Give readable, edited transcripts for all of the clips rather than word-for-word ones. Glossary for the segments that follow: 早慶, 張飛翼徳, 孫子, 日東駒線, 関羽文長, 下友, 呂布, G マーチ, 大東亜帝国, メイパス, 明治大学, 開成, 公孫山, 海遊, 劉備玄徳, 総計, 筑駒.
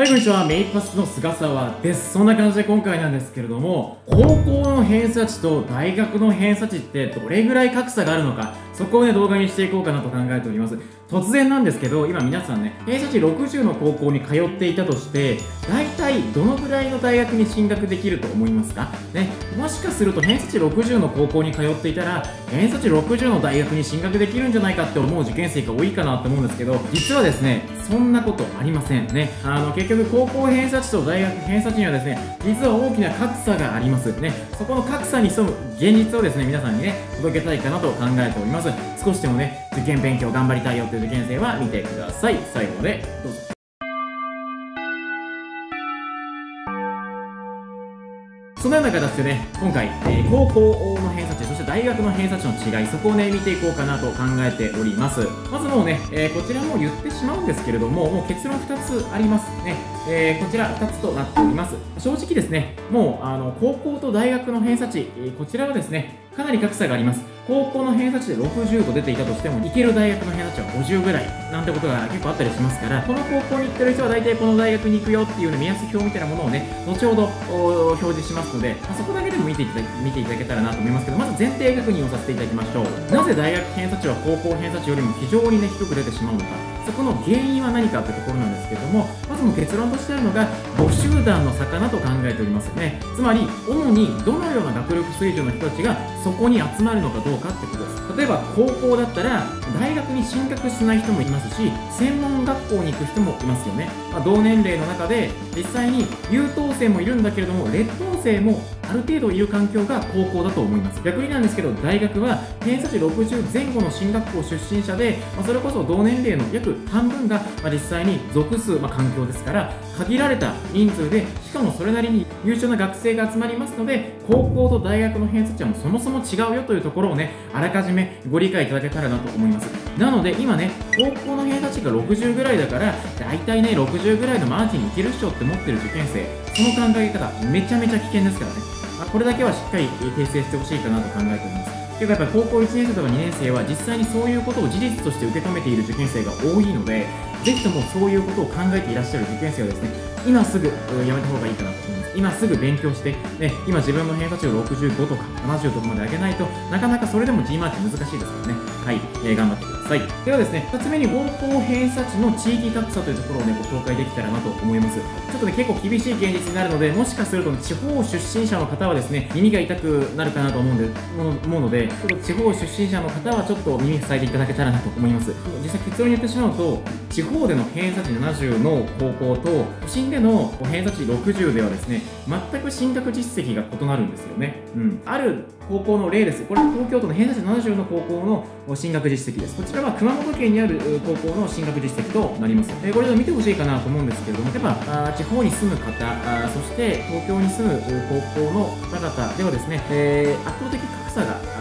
はい、こんにちは。メイパスの菅沢です。そんな感じで今回なんですけれども、高校の偏差値と大学の偏差値ってどれぐらい格差があるのか、そこをね、動画にしていこうかなと考えております。突然なんですけど、今皆さんね、偏差値60の高校に通っていたとして、大体どのぐらいの大学に進学できると思いますかね、もしかすると偏差値60の高校に通っていたら、偏差値60の大学に進学できるんじゃないかって思う受験生が多いかなと思うんですけど、実はですね、そんなことありませんね。結局高校偏差値と大学偏差値にはですね、実は大きな格差がありますね。そこの格差に潜む現実をですね、皆さんにね、届けたいかなと考えております。少しでもね、受験勉強頑張りたいよっていう受験生は見てください。最後までどうぞ。そのような形でね、今回、高校の偏差値、そして大学の偏差値の違い、そこをね、見ていこうかなと考えております。まずもうね、こちらも言ってしまうんですけれども、もう結論2つありますね。こちら2つとなっております。正直ですね、もう、高校と大学の偏差値、こちらはですね、かなり格差があります。高校の偏差値で60と出ていたとしても、行ける大学の偏差値は50ぐらいなんてことが結構あったりしますから、この高校に行ってる人は大体この大学に行くよっていう目安表みたいなものをね、後ほど表示しますので、そこだけでも見ていただけたらなと思いますけど、まず前提確認をさせていただきましょう。なぜ大学偏差値は高校偏差値よりも非常にね、低く出てしまうのか、そこの原因は何かというところなんですけども、まずも結論としてあるのが、母集団の差かなと考えておりますよね。つまり、主にどのような学力水準の人たちがそこに集まるのかどうかってことです。例えば高校だったら大学に進学しない人もいますし、専門学校に行く人もいますよね。同年齢の中で実際に優等生もいるんだけれども、劣等生もある程度いる環境が高校だと思います。逆になんですけど、大学は偏差値60前後の進学校出身者で、それこそ同年齢の約半分が実際に属す環境ですから、限られた人数で、しかもそれなりに優秀な学生が集まりますので、高校と大学の偏差値はもうそもそも違うよというところをね、あらかじめご理解いただけたらなと思います。なので今ね、高校の偏差値が60ぐらいだから、大体ね、60ぐらいのマージンにいけるっしょって思ってる受験生、その考え方めちゃめちゃ危険ですからね。これだけはしっかり訂正してほしいかなと考えております。というか、やっぱり高校1年生とか2年生は実際にそういうことを事実として受け止めている受験生が多いので、ぜひともそういうことを考えていらっしゃる受験生はですね、今すぐやめた方がいいかなと思います。今すぐ勉強して、ね、今自分の偏差値を65とか70とかまで上げないとなかなかそれでも G マーチ難しいですからね。はい、頑張ってください。ではですね、2つ目に高校偏差値の地域格差というところをね、ご紹介できたらなと思います。ちょっとね、結構厳しい現実になるので、もしかすると地方出身者の方はですね、耳が痛くなるかなと思うので、ちょっと地方出身者の方はちょっと耳塞いでいただけたらなと思います。実際結論に言ってしまうと、地方での偏差値70の高校と都心での偏差値60ではですね、全く進学実績が異なるんですよね。ある高校の例です。これは東京都の偏差値70の高校の進学実績です。こちらは熊本県にある高校の進学実績となります。これを見てほしいかなと思うんですけれども、例えば地方に住む方、そして東京に住む高校の方々ではですね、圧倒的格差が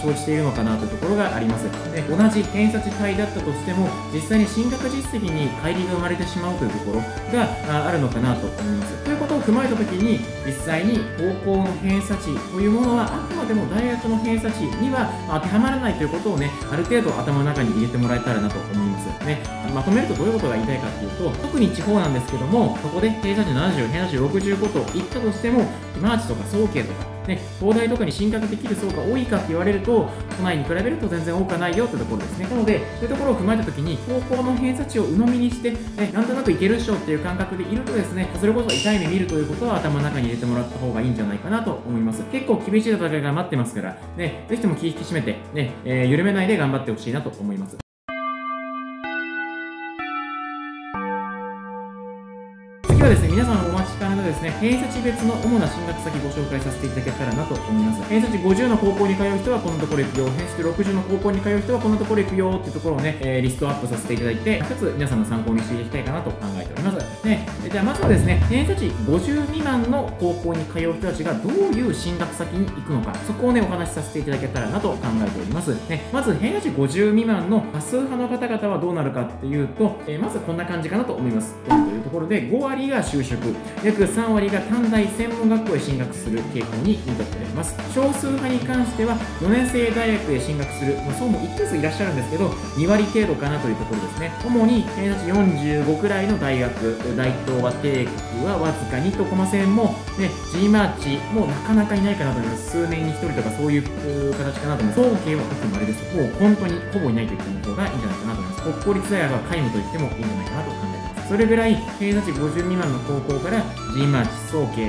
生じているのかなというところがあります。同じ偏差値帯だったとしても、実際に進学実績に乖離が生まれてしまうというところがあるのかなと思います。ということを踏まえたときに、実際に高校の偏差値というものはあくまでも大学の偏差値には当てはまらないということをね、ある程度頭の中に入れてもらえたらなと思いますね。まとめるとどういうことが言いたいかというと、特に地方なんですけども、そこで偏差値70、偏差値65といったとしても、マーチとか総計とかね、東大とかに進学できる層が多いかって言われると、都内に比べると全然多くはないよってところですね。なので、そういうところを踏まえたときに、高校の偏差値を鵜呑みにして、ね、なんとなくいけるっしょっていう感覚でいるとですね、それこそ痛い目見るということは頭の中に入れてもらった方がいいんじゃないかなと思います。結構厳しい戦いが待ってますから、ね、ぜひとも気引き締めて、ね、緩めないで頑張ってほしいなと思います。次はですね、皆さんお待ちかねのですね、偏差値別の主な進学先ご紹介させていただけたらなと思います。偏差値50の高校に通う人はこのところ行くよ、偏差値60の高校に通う人はこのところ行くよっていうところをね、リストアップさせていただいて、一つ皆さんの参考にしていただきたいかなと考えております。ね、じゃあまずはですね、偏差値50未満の高校に通う人たちがどういう進学先に行くのか、そこをね、お話しさせていただけたらなと考えております。ね、まず偏差値50未満の多数派の方々はどうなるかっていうと、まずこんな感じかなと思います。というところで5割が就職、約3割が短大専門学校へ進学する傾向になっております。少数派に関しては4年生大学へ進学する、そうも一定数いらっしゃるんですけど2割程度かなというところですね。主に偏差値45くらいの大学、大東亜帝国はわずかにと駒線も、G マーチもなかなかいないかなと思います。数年に1人とかそういう形かなと思います。統計はあくまでです。もう本当にほぼいないと言っても方がいいんじゃないかなと思います。国公立大学は皆無と言ってもいいんじゃないかなと考えています。それぐらい偏差値50未満の高校から G マーチ、早慶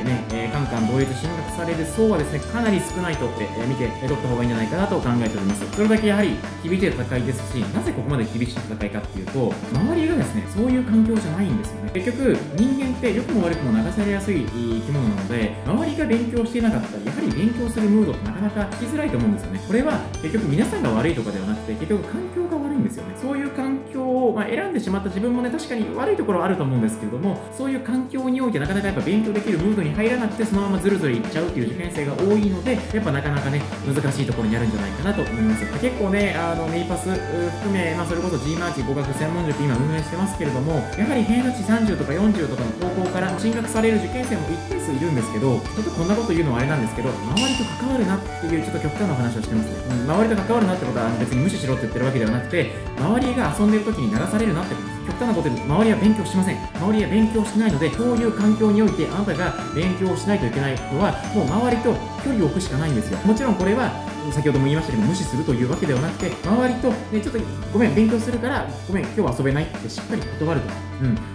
カンカン同様と進学される層はですね、かなり少ないと見て取った方がいいんじゃないかなと考えております。それだけやはり厳しい戦いですし、なぜここまで厳しい戦いかっていうと、周りがですねそういう環境じゃないんですよね。結局人間って良くも悪くも流されやすい生き物なので、周りが勉強していなかったらやはり勉強するムードってなかなか聞きづらいと思うんですよね。これは結局皆さんが悪いとかではなくて、結局環境が悪いんですよね。そういう環境を、選んでしまった自分もね、確かに悪いところはあると思うんですけれども、そういう環境においてなかなかやっぱ勉強できるムードに入らなくて、そのままズルズルいっちゃうっていう受験生が多いので、やっぱなかなかね難しいところになるんじゃないかなと思います。結構ねメイパス含め、それこそ G マーチ語学専門塾今運営してますけれども、やはり偏差値30とか40とかの高校から進学される受験生も一定数いるんですけど、ちょっとこんなこと言うのはあれなんですけど、周りと関わるなっていうちょっと極端な話をしてますね。周りと関わるなってことは別に無視しろって言ってるわけではなくて、周りが遊んでる時に流されるなってことです。極端なことで周りは勉強しません。周りは勉強しないので、そういう環境においてあなたが勉強しないといけないのは、もう周りと距離を置くしかないんですよ。もちろんこれは先ほども言いましたけど、無視するというわけではなくて、周りと、ちょっとごめん勉強するからごめん今日は遊べないってしっかり断ると、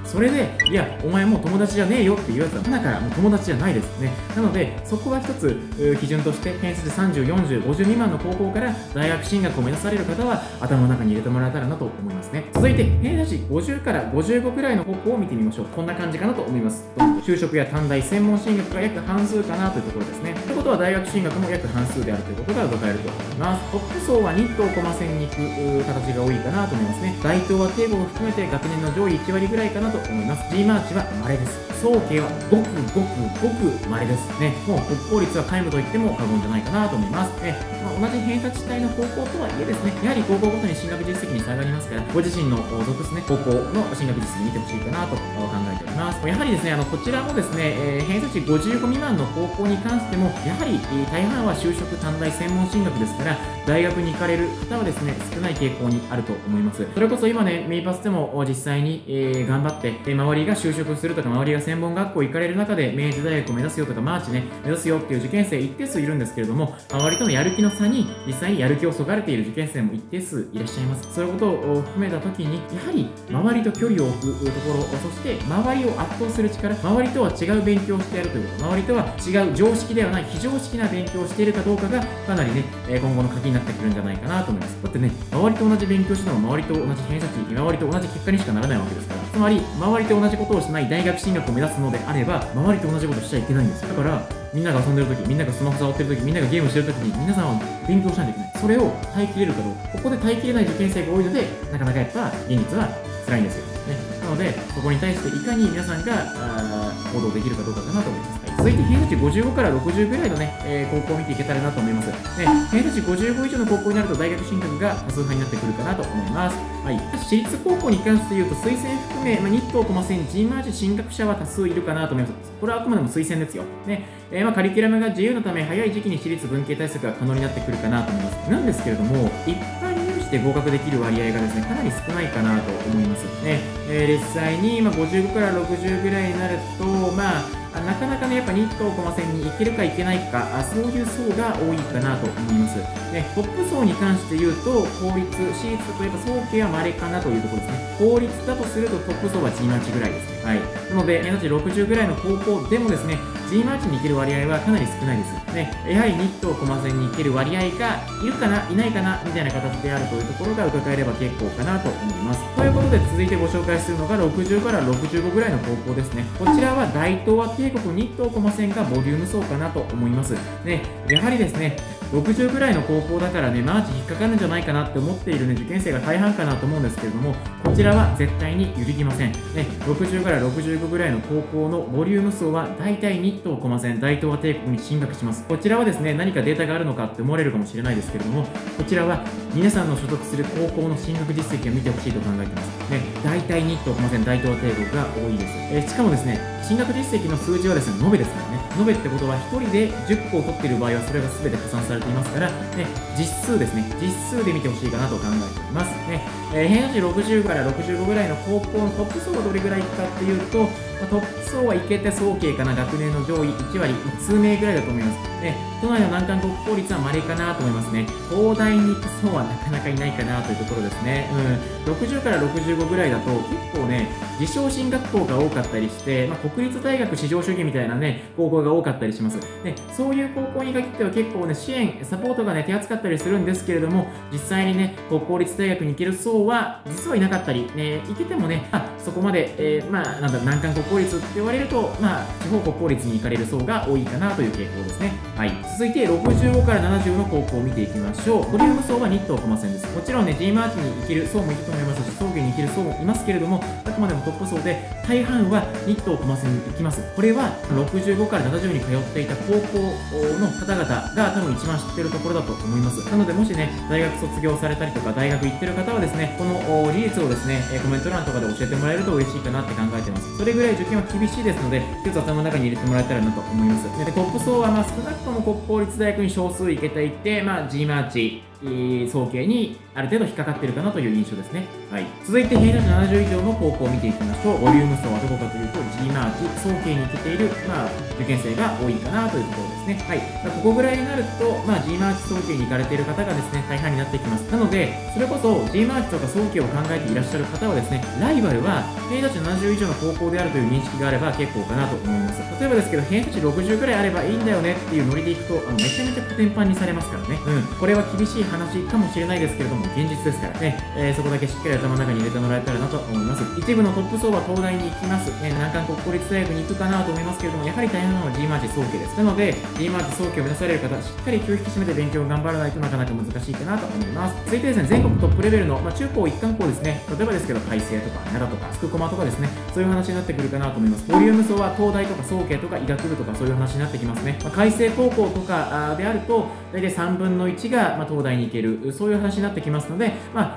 それでいやお前もう友達じゃねえよっていうやつはだからもう友達じゃないですね。なのでそこは一つ基準として、偏差値304050未満の高校から大学進学を目指される方は頭の中に入れてもらえたらなと思いますね。続いて偏差値50から55くらいの高校を見てみましょう。こんな感じかなと思います。就職や短大専門進学が約半数かなというところですね。ということは大学進学も約半数であるということが伺えると思います。トップ層は日東駒線に行く形が多いかなと思いますね。大東亜帝国を含めて学年の上位1割ぐらいかなと思います。 G マーチは稀です。早慶はごくごくごく稀ですね。もう国公立は皆無と言っても過言じゃないかなと思います。同じ偏差値帯の高校とはいえですね、やはり高校ごとに進学実績に差がありますから、ご自身の属すね高校の進学実績見てほしいかなと考えております。やはりですねこちらもですね、偏差値55未満の高校に関してもやはり大半は就職短大専門進学ですから、大学に行かれる方はですね少ない傾向にあると思います。それこそ今ねメイパスでも実際に、頑張って周りが就職するとか、周りが専門学校行かれる中で明治大学を目指すよとかマーチね目指すよっていう受験生一定数いるんですけれども、周りとのやる気の差に実際にやる気をそがれている受験生も一定数いらっしゃいます。そういうことを含めた時にやはり周りと距離を置くところ、そして周りを圧倒する力、周りとは違う勉強をしてやるということ、周りとは違う常識ではない非常識な勉強をしているかどうかがかなりね今後の鍵になってくるんじゃないかなと思います。だってね周りと同じ勉強しても周りと同じ偏差値、周りと同じ結果にしかならないわけですから、つまり周りと同じことをしない大学進学を目指すのであれば周りと同じことしちゃいけないんですよ。だからみんなが遊んでるとき、みんながスマホ触ってるとき、みんながゲームしてるときに、皆さんは勉強しないといけない。それを耐えきれるかどうか。ここで耐えきれない受験生が多いので、なかなかやっぱ現実は辛いんですよね。なので、そこに対していかに皆さんが行動できるかどうかかなと思います。続いて偏差値55から60ぐらいのね、高校を見ていけたらなと思います。偏差値55以上の高校になると大学進学が多数派になってくるかなと思います。私立高校に関して言うと推薦含め、日東駒線 G マージ進学者は多数いるかなと思います。これはあくまでも推薦ですよ。カリキュラムが自由のため早い時期に私立文系対策が可能になってくるかなと思います。なんですけれども、一般入試で合格できる割合がですね、かなり少ないかなと思います。実際に、55から60ぐらいになると、なかなかね、やっぱ日東駒線に行けるか行けないか、そういう層が多いかなと思います。トップ層に関して言うと、公立、私立といえば早慶は稀かなというところですね。公立だとするとトップ層は G マーチぐらいですね。なので、偏差値60ぐらいの高校でもですね、G マーチに行ける割合はかなり少ないです。やはり日東駒線に行ける割合がいるかな、いないかな、みたいな形であるというところが伺えれば結構かなと思います。ということで、続いてご紹介するのが60から65ぐらいの高校ですね。こちらは大東亜帝帝国日東駒線がボリューム層かなと思いますね。やはりですね、60ぐらいの高校だからね、マーチ引っかかるんじゃないかなって思っている、ね、受験生が大半かなと思うんですけれども、こちらは絶対に揺るぎません、ね、60から65ぐらいの高校のボリューム層は大体日東駒線、大東亜帝国に進学します。こちらはですね、何かデータがあるのかって思われるかもしれないですけれども、こちらは皆さんの所属する高校の進学実績を見てほしいと考えています、ね、大体日東駒線、大東亜帝国が多いです。しかもですね、進学実績の数字はですね、延べですからね、延べってことは1人で10校取っている場合はそれが全て加算されていますから、ね、実数ですね、実数で見てほしいかなと考えています、ね。偏差値60から65ぐらいの高校のトップ層はどれぐらいいくかっていうと、トップ層はいけて総計かな、学年の上位1割数名ぐらいだと思います、ね。都内の難関国公立はまれかなと思いますね。東大に行く層はなかなかいないかなというところですね、60から65ぐらいだと結構ね、自称進学校が多かったりして、国立大学至上主義みたいなね、高校が多かったりします。で、そういう高校に限っては結構ね、支援、サポートがね、手厚かったりするんですけれども、実際にね、公立大学に行ける層は実はいなかったり、行けてもね、そこまで、難関国公立って言われると、地方国公立に行かれる層が多いかなという傾向ですね。はい。続いて、65から70の高校を見ていきましょう。ボリューム層は日東駒線です。もちろんね、G マーチに行ける層もいると思いますし、峠に行ける層もいますけれども、あくまでもトップ層で、大半は日東駒線に行きます。これは65から70に通っていた高校の方々が多分一番知ってるところだと思います。なので、もしね、大学卒業されたりとか、大学行ってる方はですね、この事実をですね、コメント欄とかで教えてもらえると嬉しいかなって考えてます。それぐらい受験は厳しいですので、一つ頭の中に入れてもらえたらなと思います。で、トップ層は少なくとも国公立大学に少数行けていて、G マーチ、総計にある程度引っかかってるかなという印象ですね。はい、続いて偏差値70以上の高校を見ていきましょう。ボリューム層はどこかというと G マーチ総計に行けている、受験生が多いかなというところですね。はい、ここぐらいになると、G マーチ総計に行かれている方がですね、大半になってきます。なので、それこそ G マーチとか総計を考えていらっしゃる方はですね、ライバルは偏差値70以上の高校であるという認識があれば結構かなと思います。例えばですけど、偏差値60くらいあればいいんだよねっていうノリでいくと、めちゃめちゃコテンパンにされますからね。これは厳しい話かもしれないですけれども、現実ですからね、そこだけしっかり頭の中に入れてもらえたらなと思います。一部のトップ層は東大に行きます、難関国公立大学に行くかなと思いますけれども、やはり大半は G マーチ総計です。なので、G マーチ総計を目指される方、しっかり気を引き締めて勉強を頑張らないとなかなか難しいかなと思います。続いてですね、全国トップレベルの、中高一貫校ですね、例えばですけど、開成とか奈良とか、筑駒とかですね、そういう話になってくるかなと思います。ボリューム層は東大とか総計とか医学部とかそういう話になってきますね。開成高校とかであると、大体3分の1が、東大に行ける、そういう話になってきますので、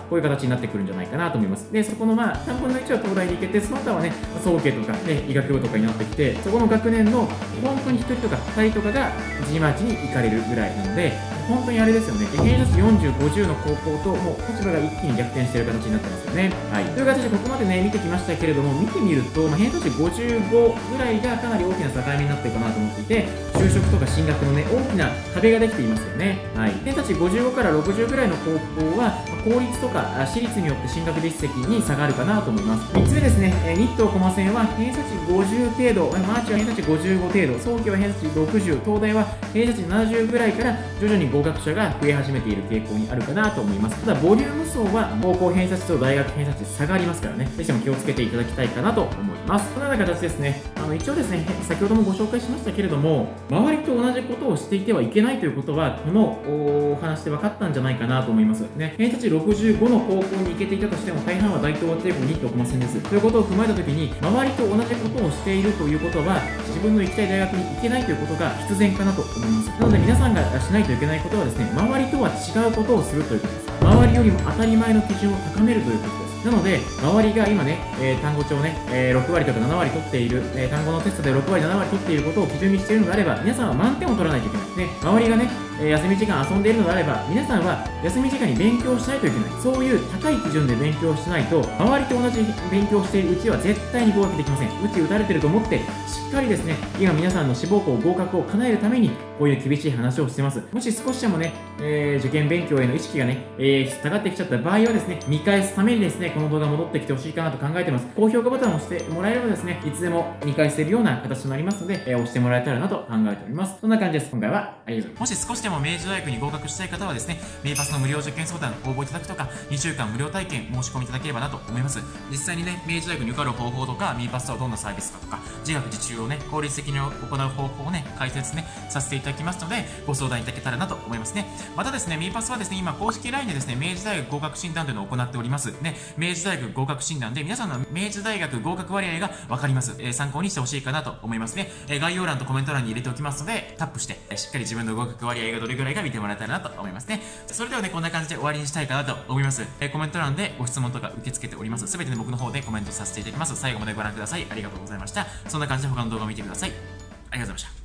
こういう形になってくるんじゃないかなと思います。で、そこの3分の1は東大に行けて、その他はね、総計とか、医学部とかになってきて、そこの学年の本当に1人とか2人とかが G マーチに行かれるぐらいなので、本当にあれですよね、偏差値40、50の高校と、もう立場が一気に逆転している形になってますよね。はい、という形で、ここまでね、見てきましたけれども、見てみると、偏差値55ぐらいがかなり大きな境目になってるかなと思っていて、就職とか進学のね、大きな壁ができていますよね。はい、偏差値55から60ぐらいの高校は、公立とか私立によって進学実績に差があるかなと思います。3つ目ですね、日東駒線は偏差値50程度、マーチは偏差値55程度、早期は偏差値60、東大は偏差値70ぐらいから徐々に合格者が増え始めている傾向にあるかなと思います。ただボリューム層は高校偏差値と大学偏差値差がありますからね、ぜひとも気をつけていただきたいかなと思います。このような形ですね、一応ですね、先ほどもご紹介しましたけれども、周りと同じことをしていてはいけないということは、このお話で分かったんじゃないかなと思いますね。偏差値65の高校に行けていたとしても、大半は大東亜帝国に行っておりませんです。ということを踏まえたときに、周りと同じことをしているということは、自分の行きたい大学に行けないということが必然かなと思います。なので皆さんがしないといけないことはですね、周りとは違うことをするということです。周りよりも当たり前の基準を高めるということです。なので、周りが今ね、単語帳ね、6割とか7割取っている、単語のテストで6割、7割取っていることを基準にしているのであれば、皆さんは満点を取らないといけない。ね、周りがね、休み時間遊んでいるのであれば、皆さんは休み時間に勉強しないといけない。そういう高い基準で勉強しないと、周りと同じ勉強しているうちは絶対に合格できません。うち打たれてると思って、しっかりですね、今皆さんの志望校合格を叶えるために、こういう厳しい話をしてます。もし少しでもね、受験勉強への意識がね、下がってきちゃった場合はですね、見返すためにですね、この動画戻ってきてほしいかなと考えてます。高評価ボタンを押してもらえればですね、いつでも見返せるような形となりますので、押してもらえたらなと考えております。そんな感じです。今回はありがとうございます。もし少ししても明治大学に合格したい方はですね、メイパスの無料受験相談応募いただくとか、2週間無料体験申し込みいただければなと思います。実際にね、明治大学に受かる方法とか、メイパスとはどんなサービスかとか、自学自習をね、効率的に行う方法をね、解説ね、させていただきますので、ご相談いただけたらなと思いますね。またですね、メイパスはですね、今公式 LINE でですね、明治大学合格診断というのを行っておりますね。明治大学合格診断で皆さんの明治大学合格割合が分かります。参考にしてほしいかなと思いますね。概要欄とコメント欄に入れておきますので、タップして、しっかり自分の合格割合がどれぐらいか見てもらえたらなと思いますね。それではね、こんな感じで終わりにしたいかなと思います。コメント欄でご質問とか受け付けております。すべてね、僕の方でコメントさせていただきます。最後までご覧ください。ありがとうございました。そんな感じで他の動画を見てください。ありがとうございました。